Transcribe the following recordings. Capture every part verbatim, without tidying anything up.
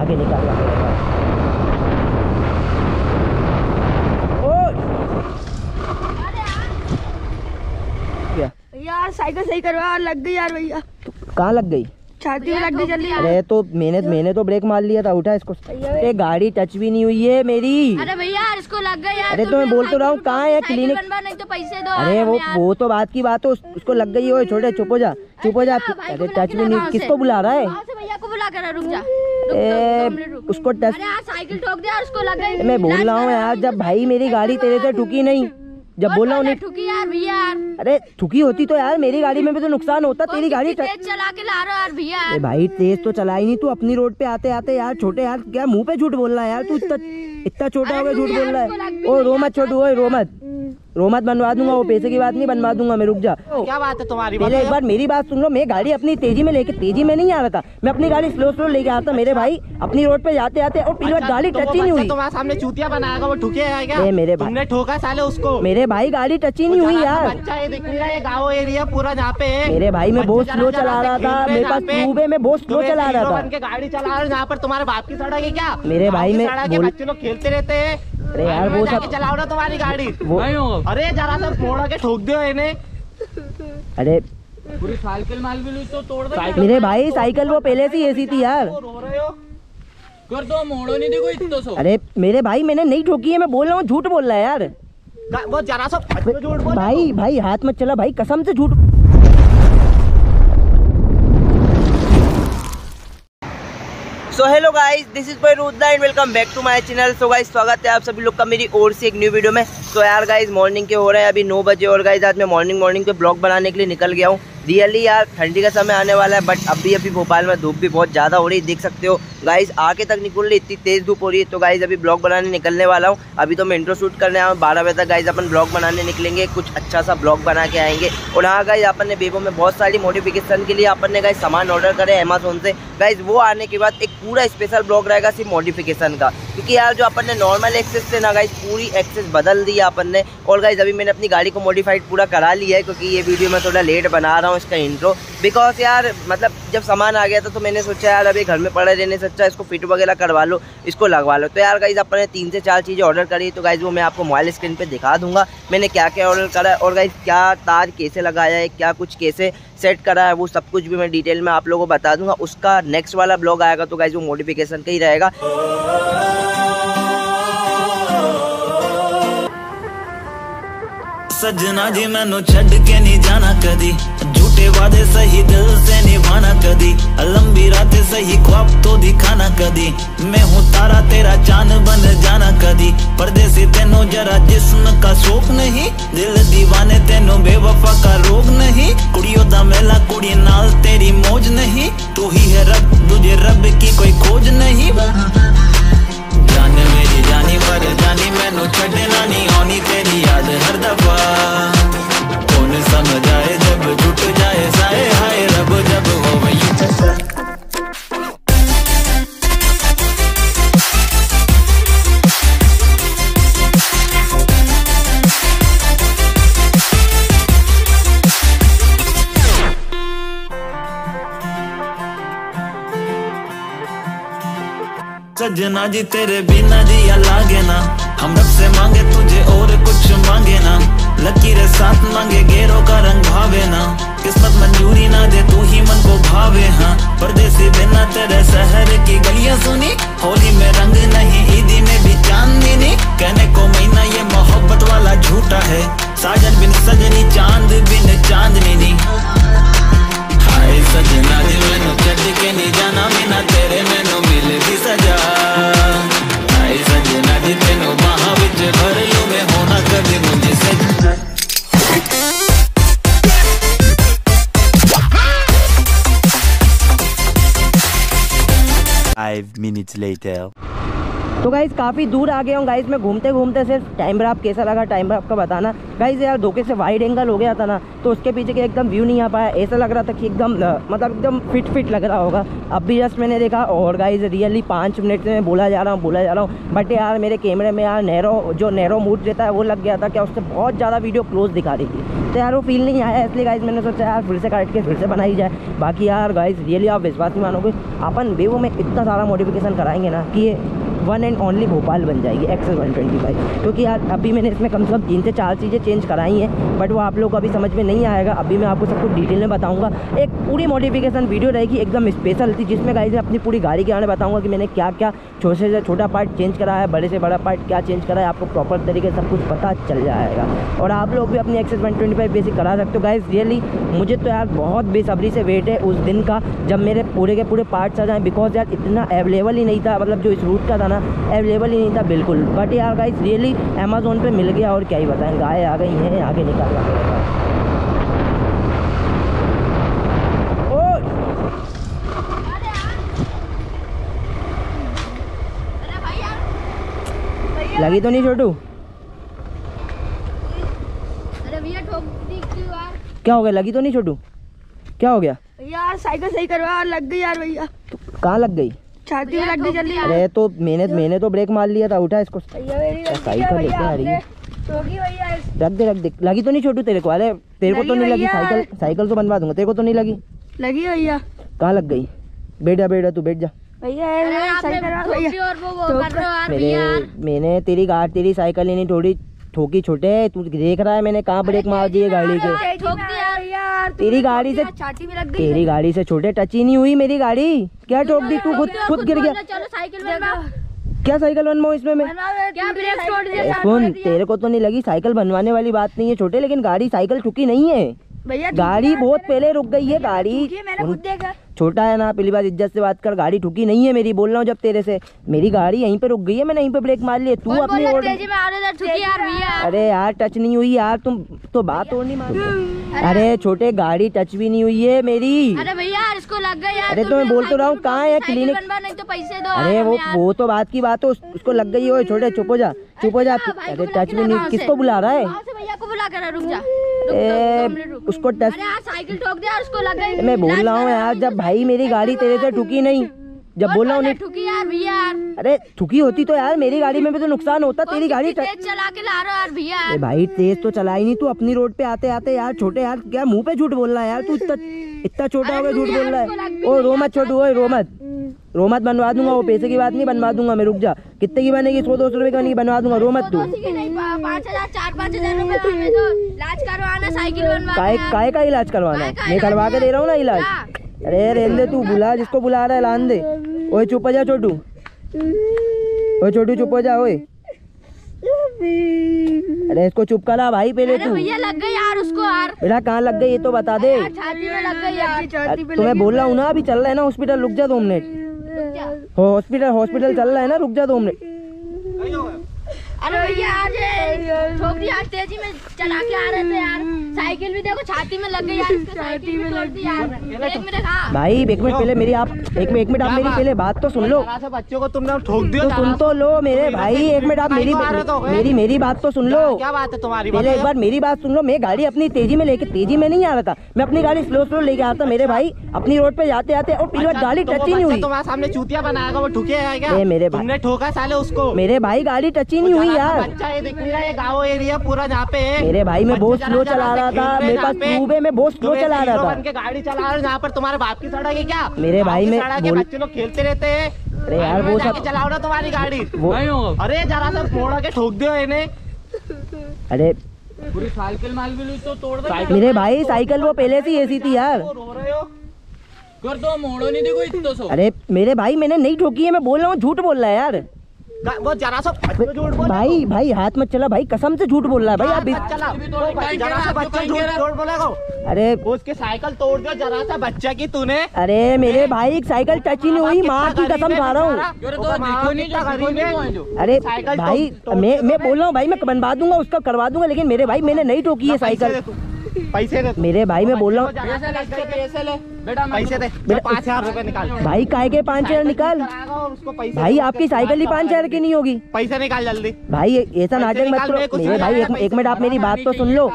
आगे निकालना पड़ेगा। यार साइकिल सही करवा, लग गई यार भैया। कहाँ लग गई? छाती में लग गई। जल्दी। अरे तो मैंने मैंने तो ब्रेक मार लिया था, उठा इसको। अरे गाड़ी टच भी नहीं हुई है मेरी। अरे भैया यार इसको लग गई यार। अरे तो मैं बोल तो रहा हूँ कहाँ है क्लिनिक। नहीं तो पैसे दो। अरे वो वो तो बात की बात हो, उसको लग गई हो। छोटे चुप हो जा, चुप हो जा। अरे टच भी नहीं। किसको बुला रहा है? भैया को बुला कर, रुक जा। उसको टच, साइकिल ठोक दिया उसको लग गई। मैं बोल रहा हूँ यार, जब भाई मेरी गाड़ी तेरे से ठुकी नहीं, जब बोल रहा हूँ ठुकी यार भैया। अरे ठुकी होती तो यार मेरी गाड़ी में भी तो नुकसान होता। तेरी गाड़ी तेज चला के ला रहा यार भैया। अरे भाई तेज तो चला ही नहीं तू अपनी रोड पे आते आते यार। छोटे यार क्या मुंह पे झूठ बोल रहा है यार तू। इतना इतना छोटा हो गया झूठ बोल रहा है। ओ रो मत छोटू, ओ रो मत, रो मत। बनवा दूंगा वो, पैसे की बात नहीं, बनवा दूंगा मैं। रुक जा। क्या बात है तुम्हारी? पहले एक बार मेरी बात सुन लो। मैं गाड़ी अपनी तेजी में लेके, तेजी में नहीं आ रहा था मैं, अपनी गाड़ी स्लो स्लो लेके आता। मेरे भाई अपनी रोड पे जाते आते, और पीछे गाड़ी टच ही नहीं हुई। तुम्हारे सामने चूतिया बनाएगा वो ठुकेगा। मेरे भाई ने ठोका साले उसको। मेरे भाई गाड़ी टच ही नहीं हुई यार। अच्छा ये दिख रहा है गाँव एरिया पूरा जहाँ पे। मेरे भाई मैं बहुत स्लो चला रहा था, मेरे पास मुँह में बहुत स्लो चला रहा था। गाड़ी चला रहा जहाँ पर तुम्हारे बाप की सड़क है क्या? मेरे भाई में बच्चे लोग खेलते रहते है। अरे यार वो सब चलाओ ना तुम्हारी गाड़ी। अरे जरा सा फोड़ा के ठोक दो इन्हें। अरे पूरी साइकिल माल भी तो तोड़ दो। मेरे भाई साइकिल वो पहले से ऐसी थी यार। रो रहे हो? कर दो, मोड़ो नहीं देखो इतना सो। अरे मेरे भाई मैंने नहीं ठोकी है, मैं बोल रहा हूँ झूठ बोल रहा है यार वो जरा सा। भाई भाई हाथ मत चला भाई, कसम से झूठ। So hello guys, this is भाई Rudra and welcome back to my channel. So guys स्वागत है आप सभी लोग का मेरी ओर से एक न्यू वीडियो में। सो so, यार गाइस मॉर्निंग के हो रहे हैं अभी नौ बजे, और गाइस आज मैं मॉर्निंग मॉर्निंग पे ब्लॉग बनाने के लिए निकल गया हूँ। रियली यार ठंडी का समय आने वाला है, बट अभी अभी भोपाल में धूप भी बहुत ज़्यादा हो रही है, देख सकते हो गाइस। आगे तक निकल रही, इतनी तेज़ धूप हो रही है। तो गाइस अभी ब्लॉग बनाने निकलने वाला हूँ। अभी तो मैं इंट्रो शूट करने आया हूँ। बारह बजे तक गाइस अपन ब्लॉग बनाने निकलेंगे, कुछ अच्छा सा ब्लॉग बना के आएंगे। और हाँ गाइस अपन ने बेबो में बहुत सारी मॉडिफिकेशन के लिए अपन ने गाइस सामान ऑर्डर करे अमेजोन से। गाइस वो आने के बाद एक पूरा स्पेशल ब्लॉग रहेगा सिर्फ मॉडिफिकेशन का, क्योंकि यार जो अपन ने नॉर्मल एक्सेस से ना गाइस पूरी एक्सेस बदल दी अपन ने। और गाइस अभी मैंने अपनी गाड़ी को मॉडिफाइड पूरा करा लिया है, क्योंकि ये वीडियो मैं थोड़ा लेट बना रहा हूँ इसका इंट्रो, बिकॉज यार मतलब जब सामान आ गया था तो मैंने सोचा यार अभी घर में पड़े रहने से अच्छा इसको फिट वगैरह करवा लो, इसको लगवा लो। तो यार गाइज अपन ने तीन से चार चीज़ें ऑर्डर करी, तो गाइज वो मैं आपको मोबाइल स्क्रीन पे दिखा दूंगा मैंने क्या क्या ऑर्डर करा है, और गाइज क्या तार कैसे लगाया है, क्या कुछ कैसे सेट करा है, वो सब कुछ भी मैं डिटेल में आप लोगों को बता दूंगा। उसका नेक्स्ट वाला ब्लॉग आएगा तो गाइज वो मॉडिफिकेशन का ही रहेगा। सजना जी मैनू छड़ के नहीं जाना कदी, झूठे वादे सही दिल से निभाना कदी, लंबी रातें सही ख्वाब तो दिखाना कदी, मैं हूँ तारा तेरा चांद बन जाना कदी, परदेसी तेनों जरा जिस्म का शौक नहीं, दिल दीवाने तेनों बेवफा का रोग नहीं, कुड़ियों दा मेला कुड़ी नाल तेरी मौज नहीं, तू ही है रब तुझे रब की कोई खोज नहीं। जान मेरी जानी पर जानी मैनू छड़ना नहीं आनी तेरी याद हर दफा, कौन समझाए जब टूट जाए साए हाय रब जब हो वही जैसा। सजना जी तेरे बिना जिया लागे ना, हम रब से मांगे तुझे और कुछ मांगे ना, लकीरें साथ मांगे गेरों का रंग भावे ना, किस्मत मंजूरी ना दे तू ही मन को भावे। हाँ परदेसी बिना तेरे शहर की गलियां सुनी, होली में रंग नहीं ईदी में भी चांदनी नहीं, कहने को महीना ये मोहब्बत वाला झूठा है, साजन बिन सजनी चांद बिन चांदनी नहीं। हाय सजना जी मैनू छड़ के नहीं जाना, बिना तेरे मैनू मिलदी सजा, हाय सजना जी तेनू बाहां विच भर लूं मैं, होना कदे मुझे सजा। five minutes later तो गाइज़ काफ़ी दूर आ गए हूँ गाइज़ मैं घूमते घूमते। सिर्फ टाइम पर आप कैसा लगा टाइम पर आपका बताना गाइज़। यार धोखे से वाइड एंगल हो गया था ना, तो उसके पीछे के एकदम व्यू नहीं आ पाया। ऐसा लग रहा था कि एकदम मतलब एकदम फिट फिट लग रहा होगा। अब भी जस्ट मैंने देखा और गाइज़ रियली पाँच मिनट से मैं बोला जा रहा हूँ बोला जा रहा हूँ बट यार मेरे कैमरे में यार नैरो जो नैरो मूड रहता है वो लग गया था क्या, उससे बहुत ज़्यादा वीडियो क्लोज दिखा रही थी, तो यार वो फील नहीं आया। इसलिए गाइज़ मैंने सोचा यार फिर से काट के फिर से बनाई जाए। बाकी यार गाइज़ रियली आप विश्वास नहीं मानोगे, अपन वीवो में इतना सारा मॉडिफिकेशन कराएंगे ना कि ये वन एंड ओनली भोपाल बन जाएगी एक्सेल वन ट्वेंटी फाइव। क्योंकि यार अभी मैंने इसमें कम से कम तीन से चार चीज़ें चेंज कराई हैं, बट वो आप लोग को अभी समझ में नहीं आएगा। अभी मैं आपको सब कुछ डिटेल में बताऊंगा। एक पूरी मॉडिफिकेशन वीडियो रहेगी एकदम स्पेशल थी, जिसमें गाइस मैं अपनी पूरी गाड़ी के बारे में बताऊँगा कि मैंने क्या क्या छोटे से छोटा पार्ट चेंज करा है, बड़े से बड़ा पार्ट क्या चेंज करा है। आपको प्रॉपर तरीके से सब कुछ पता चल जाएगा और आप लोग भी अपनी excel one twenty five basic करा सकते हो। गाइस रियली मुझे तो यार बहुत बेसब्री से वेट है उस दिन का जब मेरे पूरे के पूरे पार्ट्स आ जाएँ, बिकॉज यार इतना अवेलेबल ही नहीं था। मतलब जो इस रूट का था अवेलेबल ही नहीं था बिल्कुल, बट यार गाइस रियली अमेजोन पे मिल गया और क्या ही बताएं। गाय आ गई हैं, आगे निकालना पड़ेगा। लगी तो नहीं छोटू? क्या हो गया, लगी तो नहीं छोटू? क्या हो गया यार? साइकिल सही करवा, लग गई यार भैया। तो कहाँ लग गई? छाती में लग गई जल्दी। अरे तो मैंने मैंने तो ब्रेक मार लिया था। उठा इसको, साइकिल लेके आ रही है। रख दे रख दे। लगी तो नहीं छोटू तेरे को? अरे तेरे को तो नहीं लगी? साइकिल साइकिल तो बनवा दूंगा। तेरे को तो नहीं लगी? लगी भैया। कहाँ लग गई? बैठ जा बैठ जा, तू बैठ जा। मैंने तेरी गाड़ी तेरी साइकिल लेनी थोड़ी ठोकी छोटे, तू देख रहा है मैंने कहाँ ब्रेक मार दिए गाड़ी के। तेरी गाड़ी से तेरी गाड़ी से छोटे टच ही नहीं हुई मेरी गाड़ी, क्या ठोक दी तू? खुद खुद गिर गया। क्या साइकिल बनवाऊं इसमें मैं? सुन, तेरे को तो नहीं लगी, साइकिल बनवाने वाली बात नहीं है छोटे, लेकिन गाड़ी साइकिल ठुकी नहीं है भैया। गाड़ी बहुत पहले रुक गई है। गाड़ी छोटा है ना, पहली बार इज्जत से बात कर। गाड़ी ठुकी नहीं है मेरी, बोल रहा हूँ जब तेरे से। मेरी गाड़ी यहीं पे रुक गई है, मैंने यहीं पे ब्रेक मार लिए। तू अपनी ओर। अरे यार टच नहीं हुई यार, तुम तो बात और नहीं मानते। अरे छोटे गाड़ी टच भी नहीं हुई है मेरी। अरे भैया इसको लग गई। अरे तो मैं बोल तो रहा हूँ कहाँ है क्लिनिक? अरे वो वो तो बात की बात हो, उसको लग गई हो। छोटे चुप हो जा, चुप हो जा। अरे टच भी नहीं, किसको बुला रहा है? उसको टच साइकिल ठोक दिया उसको लग गई। मैं बोल रहा हूँ यार, जब भाई मेरी गाड़ी तेरे से ठुकी नहीं, जब बोल रहा हूँ ठुकी यार भैया। अरे ठुकी होती तो यार मेरी गाड़ी में भी तो नुकसान होता। तेरी गाड़ी तेज चला के ला रहा यार भैया। भाई तेज तो चला ही नहीं तू अपनी रोड पे आते आते। यार छोटे यार क्या मुँह पे झूठ बोल रहा है यार तू? इतना इतना छोटा हो गया झूठ बोल रहा है। ओ रो मत छोटू, ओ रो मत रो मत, बनवा दूंगा। वो पैसे की बात नहीं, बनवा दूंगा मैं। रुक जा, कितने की बनेगी? सौ दो सौ रुपए की बनवा दूंगा। रो मत तू। पाँच हजार चार पाँच हजार रुपए इलाज करवाना, साइकिल बनवाना। काय का इलाज करवाना है? मैं करवा के दे रहा हूँ ना इलाज। अरे रेल दे, तू बुला जिसको बुला रहा है लान दे। ओए चुप हो जा छोटू, ओए छोटू चुप हो जा। ओए अरे इसको चुप करा भाई पहले तू। भैया लग गई यार उसको। यार बेटा कहाँ लग गई ये तो बता दे। छाती में लग गई यार। तुम्हें बोल रहा हूँ ना, अभी चल रहा है ना हॉस्पिटल, रुक जा दो मिनट। हॉस्पिटल हॉस्पिटल चल रहा है ना, रुक जा दो मिनट। अरे भैया यार तेजी में चला के आ रहे थे यार, साइकिल भी देखो छाती में लग गई यार। छाती में लग गई यार। एक मिनट भाई, एक मिनट पहले मेरी आप एक मिनट मिनट आप मेरी पहले बात तो सुन लो। बच्चों को तुमने ठोक दिया तो सुन तो लो मेरे भाई। एक मिनट आप मेरी मेरी मेरी बात तो सुन लो। क्या बात है तुम्हारी? पहले एक बार मेरी बात सुन लो। मैं गाड़ी अपनी तेजी में लेके तेजी में नहीं आ रहा था, मैं अपनी गाड़ी स्लो स्लो लेके आता मेरे भाई अपनी रोड पे जाते आते। और पहली बार गाड़ी टच ही नहीं हुई। तुम्हारे सामने चूतिया बनाएगा वो ठुकेगा मेरे भाई। तुमने ठोका साले उसको। मेरे भाई गाड़ी टच ही नहीं हुई यार। अच्छा ये देख रहा है गाँव एरिया पूरा जहाँ पे मेरे भाई मैं बहुत स्लो चला रहा था। मेरे पास टूबे में बहुत स्लो चला रहा था। गाड़ी चला रहा हूँ जहाँ पर तुम्हारे बाप की सड़क है क्या मेरे भाई में? बच्चे लोग खेलते रहते हैं। अरे यार वो सब चलाओ ना तुम्हारी गाड़ी। अरे जरा सा थोड़ा के ठोक दो इन्हें। अरे पूरी साइकिल माल भी तो तोड़ दो मेरे भाई। साइकिल वो पहले से ऐसी थी यार। कर दो मोड़ो नहीं देखो इतना सो। अरे मेरे भाई मैंने नहीं ठोकी है, मैं बोल रहा हूँ झूठ बोल रहा है यार वो जरा सा। भाई भाई हाथ मत चला भाई, कसम से झूठ बोल रहा है भाई। आप झूठ। अरे उसके साइकिल तोड़ दो जरा सा बच्चा की तूने। अरे मेरे भाई एक साइकिल टच ही नहीं हुई, माँ की कसम खा रहा हूँ। अरे भाई मैं मैं बोल रहा हूँ भाई मैं बनवा दूंगा उसका, करवा दूंगा, लेकिन मेरे भाई मैंने नहीं ठोकी है साइकिल। पैसे दे मेरे भाई, मैं बोल रहा हूँ भाई, काहे के पाँच हजार निकाल भाई, आपकी साइकिल ही पाँच हजार की नहीं होगी, पैसे निकाल जल्दी भाई, ऐसा नाटक मत करो भाई। एक मिनट आप मेरी बात तो सुन लो,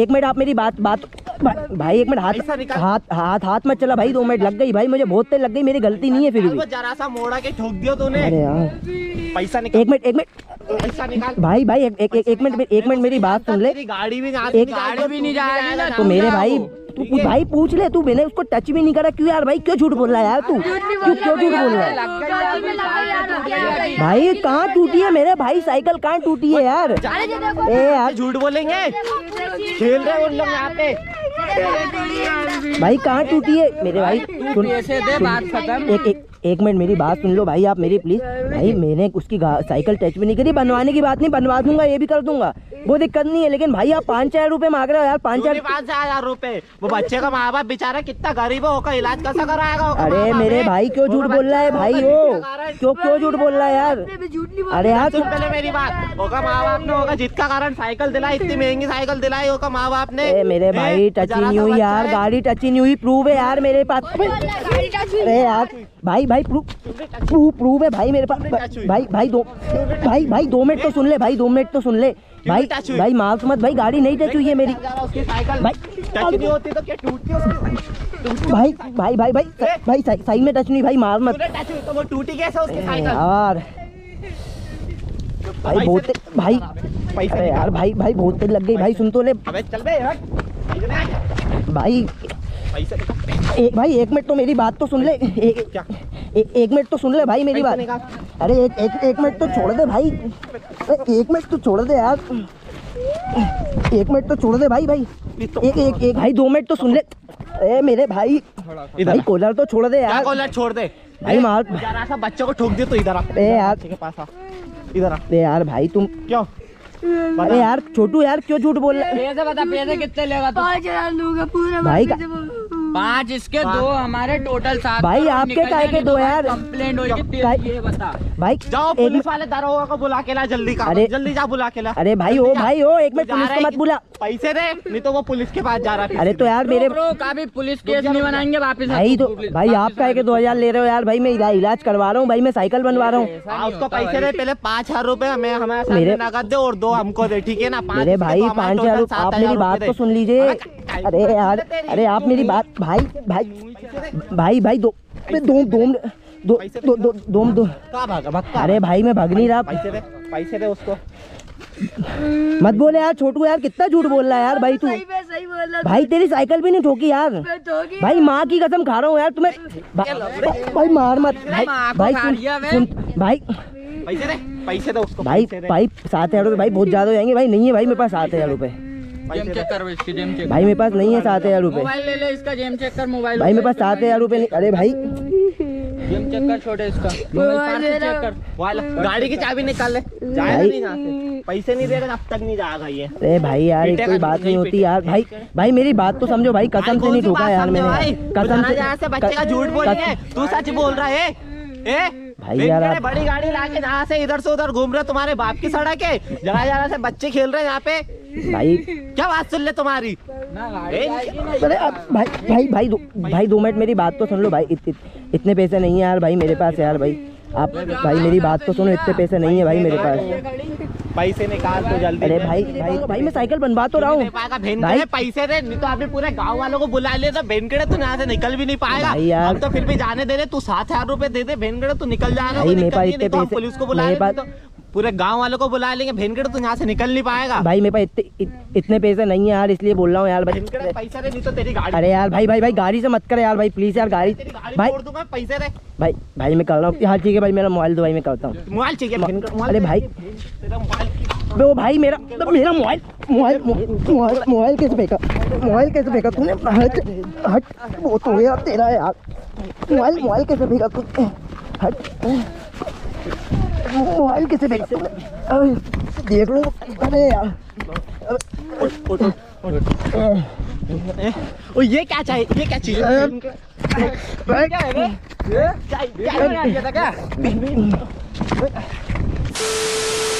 एक मिनट आप मेरी बात बात भाई, एक मिनट हाथ हाथ हाथ हाथ मत चला भाई, दो मिनट लग गई भाई मुझे, बहुत तेज लग गई, मेरी गलती नहीं है, फिर भी जरा सा मोड़ा के ठोक दियो तूने। अरे यार पैसा निकाल, एक मिनट एक मिनट पैसा निकाल भाई भाई, एक एक एक मिनट एक मिनट मेरी बात सुन ले, गाड़ी भी नहीं जाएगा तो मेरे भाई, तू भाई पूछ ले, तू मैंने उसको टच भी नहीं करा, क्यों यार भाई क्यों झूठ बोल रहा है यार, तू क्यों क्यों झूठ बोल रहा है भाई, कहाँ टूटी है मेरे भाई साइकिल, कहाँ टूटी है यार, ए यार झूठ बोलेंगे, खेल रहे उन लोग यहाँ पे भाई, कहाँ टूटी है मेरे भाई, सुन दे बात खत्म। एक एक एक मिनट मेरी बात सुन लो भाई आप मेरी प्लीज भाई, मैंने उसकी साइकिल टच भी नहीं करी, बनवाने की बात नहीं, बनवा दूंगा, ये भी कर दूंगा, वो दिक्कत नहीं है, लेकिन भाई आप पाँच हजार रूपए मांग रहे हो यार, पाँच हजार पाँच हजार रूपए, वो बच्चे का माँ बाप बेचारा कितना गरीब है, उसका इलाज कैसा कराएगा। अरे मेरे भाई क्यों झूठ बोल रहा है भाई, वो क्यों क्यों झूठ बोल रहा है यार, अरे यार सुन पहले मेरी बात, उसका माँ बाप ने होगा जिसका कारण साइकिल दिलाई, इतनी महंगी साइकिल दिलाई होगा माँ बाप ने। मेरे भाई टच नहीं हुई यार गाड़ी, टच नहीं हुई, प्रूफ है यार मेरे पास, अरे यार भाई भाई प्रूफ प्रूफ प्रूफ है भाई मेरे पास भाई भाई, दो भाई भाई दो मिनट तो सुन ले भाई, दो मिनट तो सुन ले भाई भाई, माफ मत भाई, गाड़ी नहीं टच हुई है मेरी भाई भाई भाई भाई भाई, साइड में टच नहीं भाई, माफ मत यार भाई, बहुत भाई पैसे यार भाई भाई, बहुत तेज लग गई भाई, सुन तो ले भाई, एक भाई एक मिनट तो मेरी बात तो सुन ले, एक क्या ए, एक मिनट तो सुन ले भाई मेरी बात, अरे एक एक एक मिनट तो छोड़ दे भाई, एक मिनट तो छोड़ दे यार, एक मिनट तो छोड़ दे भाई भाई, एक एक एक भाई दो मिनट तो सुन ले, अरे मेरे भाई भाई कॉलर तो छोड़ दे यार, कॉलर छोड़ दे भाई, मार जरा सा बच्चों को ठोक दे तो इधर आ, अरे यार के पास आ, इधर आ, अरे यार भाई तुम क्यों, अरे यार छोटू यार क्यों झूठ बोल रहा है, पैसे बता पैसे कितने लेगा, पाँच हजार लूंगा पूरा भाई, पाँच इसके दो हमारे टोटल सात भाई, आपके काय के दो यार, कंप्लेंट हुई कितनी ये बता भाई, जाओ पुलिस वाले दरोगा को बुला के ला जल्दी का, जल्दी जा बुला के ला, अरे भाई ओ भाई ओ, एक मिनट पुलिस को मत बुला, पैसे दे नहीं तो वो पुलिस के पास जा रहा है, अरे तो यार मेरे ब्रो का भी पुलिस केस नहीं बनाएंगे वापस भाई, तो भाई आप काय के दो हजार ले रहे हो यार भाई, मैं इलाज करवा रहा हूँ भाई, मैं साइकिल बनवा रहा हूँ, उसको पैसे दे पहले, पाँच हजार रूपए हमें हमारे नगद दे और दो हमको दे, ठीक है ना मेरे भाई, पाँच हजार, आप मेरी बात तो सुन लीजिए, अरे यार अरे आप मेरी बात भाई भाई भाई भाई, दो दो दो दो दो दो दो अरे भाई मैं भाग नहीं रहा, पैसे दे पैसे दे उसको मत बोले यार, छोटू यार कितना झूठ बोल रहा है यार भाई, तू भाई तेरी साइकिल भी नहीं ठोकी यार भाई, माँ की कसम खा रहा हूँ यार तुम्हें भाई, मार मत भाई भाई, पैसे दे पैसे दे उसको भाई भाई, सात हजार भाई बहुत ज्यादा हो जाएंगे भाई, नहीं है भाई मेरे पास सात हजार रूपए भाई, मेरे पास नहीं है सात हजार रूपए, मोबाइल ले ले इसका, जेम चेक कर मोबाइल भाई, मेरे पास सात हजार रूपए नहीं, अरे भाई जेम चेक कर, छोटे इसका चेक कर, गाड़ी की चाबी निकाल ले, जाएगा नहीं यहाँ से, पैसे नहीं देगा अब तक नहीं जाएगा ये, अरे भाई यार कोई बात नहीं होती यार भाई, भाई मेरी बात तो समझो भाई, कसम से नहीं ठोका यार मैंने, कसम से बच्चे का झूठ बोल रहा है, तू सच बोल रहा है भाई यार, बड़ी गाड़ी लाके जहाँ से इधर से उधर घूम रहे, तुम्हारे बाप की सड़क है, जगह जगह से बच्चे खेल रहे हैं यहाँ पे भाई, क्या बात सुन ले तुम्हारी ना गाड़ी, अरे भाई भाई भाई दो भाई दो मिनट मेरी बात तो सुन लो भाई, इत, इत, इतने पैसे नहीं है यार भाई मेरे पास यार भाई, आप भाई मेरी बात तो सुनो, इतने पैसे नहीं है भाई मेरे पास, पैसे निकाल तो जल्दी, अरे भाई भाई भाई मैं साइकिल बनवा तो रहा हूँ भाई, पैसे दे नहीं तो आपने पूरे गांव वालों को बुला लिया था, भेनगड़े तू यहाँ से निकल भी नहीं पाएगा यार, तो फिर भी जाने दे रहे, तू सात हजार रूपए दे दे भेनगड़े, तू निकल जाएगा, पुलिस को बुला पूरे गांव वालों को बुला लेंगे, भेनगड़ तो यहाँ से निकल नहीं पाएगा भाई, मेरे पास इतने, इत, इतने पैसे नहीं है यार, इसलिए बोल रहा हूँ यार भाई, पैसा दे नहीं तो तेरी गाड़ी, अरे यार भाई भाई भाई गाड़ी से मत कर यार भाई प्लीज यार, गाड़ी भाई पैसे दे भाई भाई, मैं कर रहा हूँ, हाँ ठीक है भाई, मेरा मोबाइल दो भाई, मैं करता हूँ मोबाइल, ठीक है अरे भाई वो भाई मेरा मेरा मोबाइल मोबाइल मोबाइल मोबाइल कैसे फेंका, मोबाइल कैसे फेंका तूने, हट हट बहुत हो गया तेरा यार, मोबाइल मोबाइल कैसे फेंका तू, हट मोबाइल कैसे भेजते देख लो, अरे यार ओ ये क्या चाहिए, ये क्या चीज है, क्या है ये, क्या क्या क्या